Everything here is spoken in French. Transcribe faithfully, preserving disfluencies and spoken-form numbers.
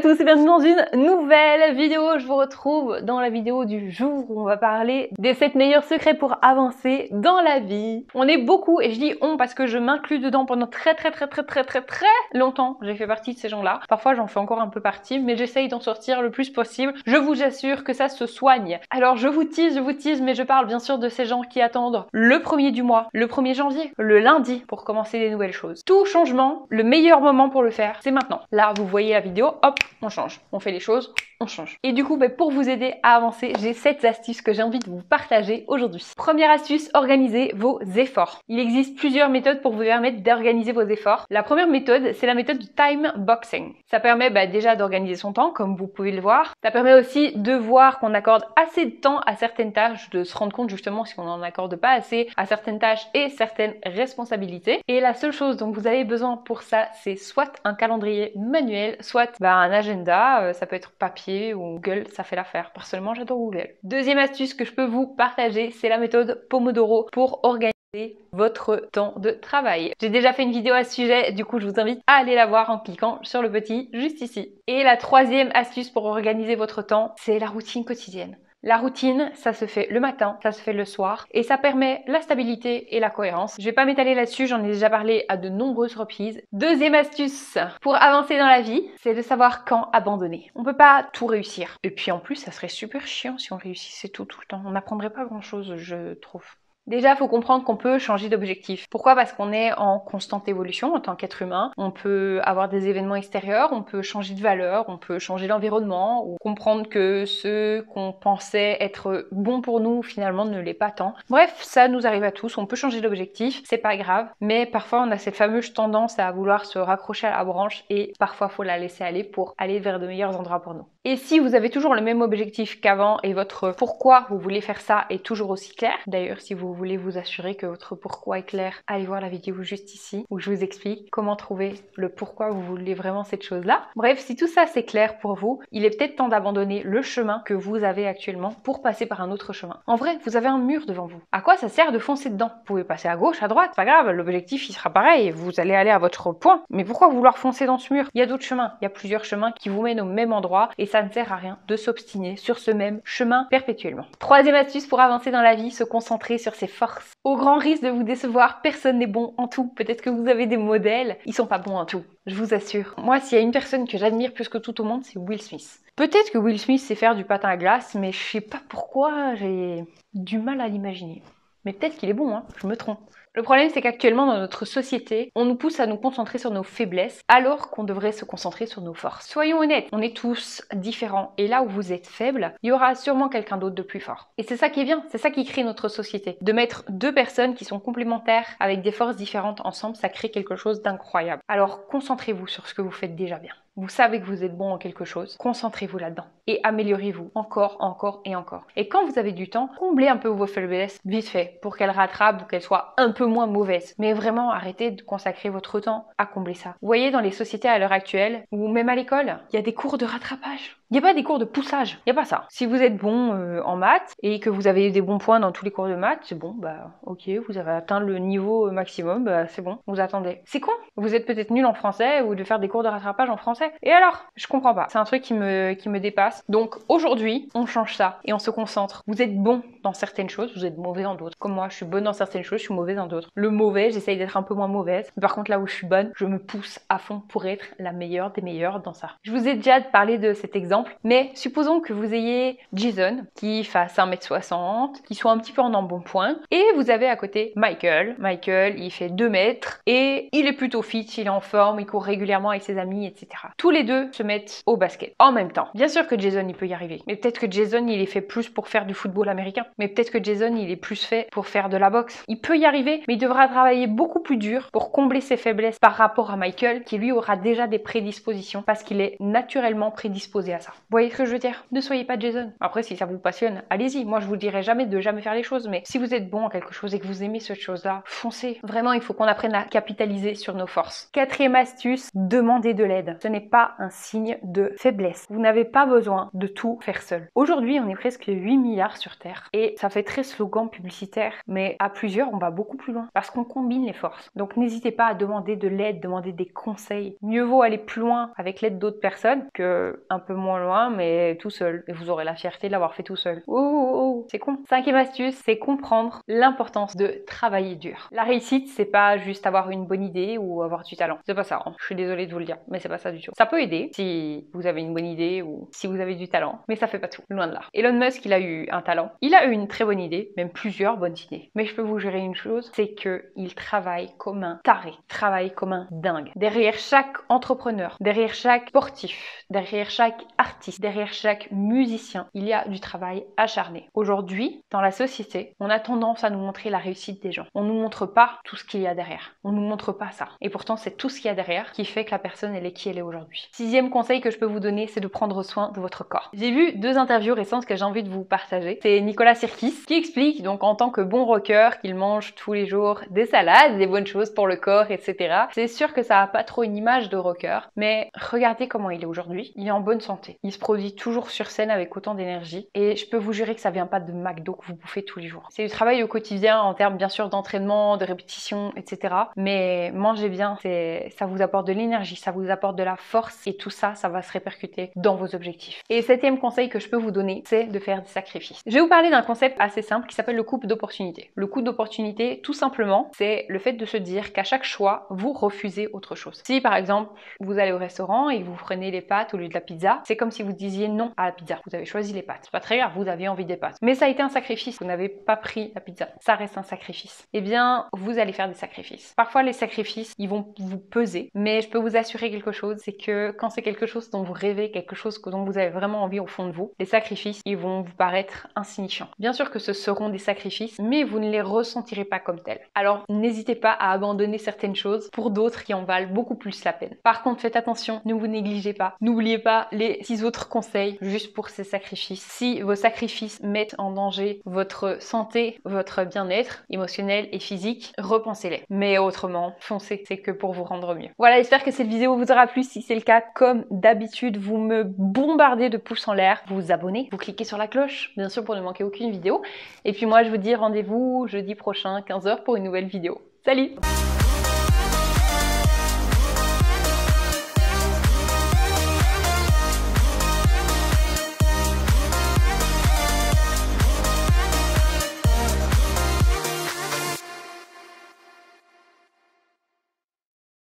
à tous et bienvenue dans une nouvelle vidéo. Je vous retrouve dans la vidéo du jour où on va parler des sept meilleurs secrets pour avancer dans la vie. On est beaucoup, et je dis on parce que je m'inclus dedans pendant très très très très très très très longtemps. J'ai fait partie de ces gens-là. Parfois j'en fais encore un peu partie, mais j'essaye d'en sortir le plus possible. Je vous assure que ça se soigne. Alors je vous tease, je vous tease, mais je parle bien sûr de ces gens qui attendent le premier du mois, le premier janvier, le lundi pour commencer des nouvelles choses. Tout changement, le meilleur moment pour le faire, c'est maintenant. Là, vous voyez la vidéo, hop, on change, on fait les choses, on change. Et du coup, bah, pour vous aider à avancer, j'ai sept astuces que j'ai envie de vous partager aujourd'hui. Première astuce, organisez vos efforts. Il existe plusieurs méthodes pour vous permettre d'organiser vos efforts. La première méthode, c'est la méthode du time boxing. Ça permet bah, déjà d'organiser son temps, comme vous pouvez le voir. Ça permet aussi de voir qu'on accorde assez de temps à certaines tâches, de se rendre compte justement si on n'en accorde pas assez à certaines tâches et certaines responsabilités. Et la seule chose dont vous avez besoin pour ça, c'est soit un calendrier manuel, soit bah, un agenda, euh, ça peut être papier, ou Google, ça fait l'affaire. Personnellement, j'adore Google. Deuxième astuce que je peux vous partager, c'est la méthode Pomodoro pour organiser votre temps de travail. J'ai déjà fait une vidéo à ce sujet, du coup je vous invite à aller la voir en cliquant sur le petit juste ici. Et la troisième astuce pour organiser votre temps, c'est la routine quotidienne. La routine, ça se fait le matin, ça se fait le soir et ça permet la stabilité et la cohérence. Je vais pas m'étaler là-dessus, j'en ai déjà parlé à de nombreuses reprises. Deuxième astuce pour avancer dans la vie, c'est de savoir quand abandonner. On peut pas tout réussir. Et puis en plus, ça serait super chiant si on réussissait tout tout le temps. On n'apprendrait pas grand-chose, je trouve. Déjà, il faut comprendre qu'on peut changer d'objectif. Pourquoi? Parce qu'on est en constante évolution en tant qu'être humain. On peut avoir des événements extérieurs, on peut changer de valeur, on peut changer l'environnement, ou comprendre que ce qu'on pensait être bon pour nous, finalement, ne l'est pas tant. Bref, ça nous arrive à tous, on peut changer d'objectif, c'est pas grave. Mais parfois, on a cette fameuse tendance à vouloir se raccrocher à la branche et parfois, faut la laisser aller pour aller vers de meilleurs endroits pour nous. Et si vous avez toujours le même objectif qu'avant et votre pourquoi vous voulez faire ça est toujours aussi clair, d'ailleurs, si vous voulez vous assurer que votre pourquoi est clair, allez voir la vidéo juste ici où je vous explique comment trouver le pourquoi vous voulez vraiment cette chose-là. Bref, si tout ça c'est clair pour vous, il est peut-être temps d'abandonner le chemin que vous avez actuellement pour passer par un autre chemin. En vrai, vous avez un mur devant vous. À quoi ça sert de foncer dedans? Vous pouvez passer à gauche, à droite, pas grave, l'objectif il sera pareil, vous allez aller à votre point. Mais pourquoi vouloir foncer dans ce mur? Il y a d'autres chemins, il y a plusieurs chemins qui vous mènent au même endroit et ça ne sert à rien de s'obstiner sur ce même chemin perpétuellement. Troisième astuce pour avancer dans la vie, se concentrer sur ses forces. Au grand risque de vous décevoir, personne n'est bon en tout. Peut-être que vous avez des modèles, ils sont pas bons en tout. Je vous assure. Moi, s'il y a une personne que j'admire plus que tout au monde, c'est Will Smith. Peut-être que Will Smith sait faire du patin à glace, mais je sais pas pourquoi, j'ai du mal à l'imaginer. Mais peut-être qu'il est bon, hein, je me trompe. Le problème, c'est qu'actuellement, dans notre société, on nous pousse à nous concentrer sur nos faiblesses, alors qu'on devrait se concentrer sur nos forces. Soyons honnêtes, on est tous différents, et là où vous êtes faible, il y aura sûrement quelqu'un d'autre de plus fort. Et c'est ça qui est bien, c'est ça qui crée notre société. De mettre deux personnes qui sont complémentaires, avec des forces différentes ensemble, ça crée quelque chose d'incroyable. Alors concentrez-vous sur ce que vous faites déjà bien. Vous savez que vous êtes bon en quelque chose, concentrez-vous là-dedans et améliorez-vous encore, encore et encore. Et quand vous avez du temps, comblez un peu vos faiblesses vite fait pour qu'elles rattrapent ou qu'elles soient un peu moins mauvaises. Mais vraiment, arrêtez de consacrer votre temps à combler ça. Vous voyez, dans les sociétés à l'heure actuelle ou même à l'école, il y a des cours de rattrapage. Il n'y a pas des cours de poussage, il n'y a pas ça. Si vous êtes bon euh, en maths et que vous avez des bons points dans tous les cours de maths, c'est bon, bah ok, vous avez atteint le niveau maximum, bah c'est bon, vous attendez. C'est con, vous êtes peut-être nul en français ou de faire des cours de rattrapage en français. Et alors, je comprends pas, c'est un truc qui me, qui me dépasse. Donc aujourd'hui, on change ça et on se concentre. Vous êtes bon dans certaines choses, vous êtes mauvais dans d'autres. Comme moi, je suis bonne dans certaines choses, je suis mauvaise dans d'autres. Le mauvais, j'essaye d'être un peu moins mauvaise. Mais par contre, là où je suis bonne, je me pousse à fond pour être la meilleure des meilleures dans ça. Je vous ai déjà parlé de cet exemple. Mais supposons que vous ayez Jason qui fasse un mètre soixante, qui soit un petit peu en embonpoint, et vous avez à côté Michael. Michael, il fait deux mètres et il est plutôt fit, il est en forme, il court régulièrement avec ses amis, et cetera. Tous les deux se mettent au basket en même temps. Bien sûr que Jason, il peut y arriver, mais peut-être que Jason, il est fait plus pour faire du football américain, mais peut-être que Jason, il est plus fait pour faire de la boxe. Il peut y arriver, mais il devra travailler beaucoup plus dur pour combler ses faiblesses par rapport à Michael, qui lui aura déjà des prédispositions parce qu'il est naturellement prédisposé à ça. ça. Vous voyez ce que je veux dire? Ne soyez pas Jason. Après, si ça vous passionne, allez-y. Moi, je vous dirai jamais de jamais faire les choses, mais si vous êtes bon à quelque chose et que vous aimez cette chose-là, foncez. Vraiment, il faut qu'on apprenne à capitaliser sur nos forces. Quatrième astuce, demandez de l'aide. Ce n'est pas un signe de faiblesse. Vous n'avez pas besoin de tout faire seul. Aujourd'hui, on est presque huit milliards sur Terre et ça fait très slogan publicitaire, mais à plusieurs, on va beaucoup plus loin parce qu'on combine les forces. Donc, n'hésitez pas à demander de l'aide, demander des conseils. Mieux vaut aller plus loin avec l'aide d'autres personnes que un peu moins loin, mais tout seul. Et vous aurez la fierté de l'avoir fait tout seul. Oh, oh, oh, c'est con. Cinquième astuce, c'est comprendre l'importance de travailler dur. La réussite, c'est pas juste avoir une bonne idée ou avoir du talent. C'est pas ça, hein. Je suis désolée de vous le dire, mais c'est pas ça du tout. Ça peut aider si vous avez une bonne idée ou si vous avez du talent, mais ça fait pas tout, loin de là. Elon Musk, il a eu un talent. Il a eu une très bonne idée, même plusieurs bonnes idées. Mais je peux vous gérer une chose, c'est qu'il travaille comme un taré, travaille comme un dingue. Derrière chaque entrepreneur, derrière chaque sportif, derrière chaque artiste, derrière chaque musicien, il y a du travail acharné. Aujourd'hui, dans la société, on a tendance à nous montrer la réussite des gens. On nous montre pas tout ce qu'il y a derrière. On nous montre pas ça. Et pourtant, c'est tout ce qu'il y a derrière qui fait que la personne, elle est qui elle est aujourd'hui. Sixième conseil que je peux vous donner, c'est de prendre soin de votre corps. J'ai vu deux interviews récentes que j'ai envie de vous partager. C'est Nicolas Sirkis qui explique, donc en tant que bon rocker, qu'il mange tous les jours des salades, des bonnes choses pour le corps, et cetera. C'est sûr que ça a pas trop une image de rocker, mais regardez comment il est aujourd'hui. Il est en bonne santé. Il se produit toujours sur scène avec autant d'énergie et je peux vous jurer que ça vient pas de McDo que vous bouffez tous les jours. C'est du travail au quotidien en termes bien sûr d'entraînement, de répétition, et cetera. Mais mangez bien, ça vous apporte de l'énergie, ça vous apporte de la force et tout ça, ça va se répercuter dans vos objectifs. Et septième conseil que je peux vous donner, c'est de faire des sacrifices. Je vais vous parler d'un concept assez simple qui s'appelle le couple d'opportunité. Le couple d'opportunité, tout simplement, c'est le fait de se dire qu'à chaque choix, vous refusez autre chose. Si par exemple, vous allez au restaurant et vous prenez les pâtes au lieu de la pizza, c'est comme si vous disiez non à la pizza. Vous avez choisi les pâtes. C'est pas très grave, vous aviez envie des pâtes. Mais ça a été un sacrifice. Vous n'avez pas pris la pizza. Ça reste un sacrifice. Eh bien, vous allez faire des sacrifices. Parfois, les sacrifices, ils vont vous peser. Mais je peux vous assurer quelque chose, c'est que quand c'est quelque chose dont vous rêvez, quelque chose dont vous avez vraiment envie au fond de vous, les sacrifices, ils vont vous paraître insignifiants. Bien sûr que ce seront des sacrifices, mais vous ne les ressentirez pas comme tels. Alors, n'hésitez pas à abandonner certaines choses pour d'autres qui en valent beaucoup plus la peine. Par contre, faites attention, ne vous négligez pas. N'oubliez pas les six autres conseils juste pour ces sacrifices. Si vos sacrifices mettent en danger votre santé, votre bien-être émotionnel et physique, repensez-les. Mais autrement, foncez, c'est que pour vous rendre mieux. Voilà, j'espère que cette vidéo vous aura plu. Si c'est le cas, comme d'habitude, vous me bombardez de pouces en l'air, vous vous abonnez, vous cliquez sur la cloche, bien sûr pour ne manquer aucune vidéo. Et puis moi, je vous dis rendez-vous jeudi prochain, quinze heures, pour une nouvelle vidéo. Salut!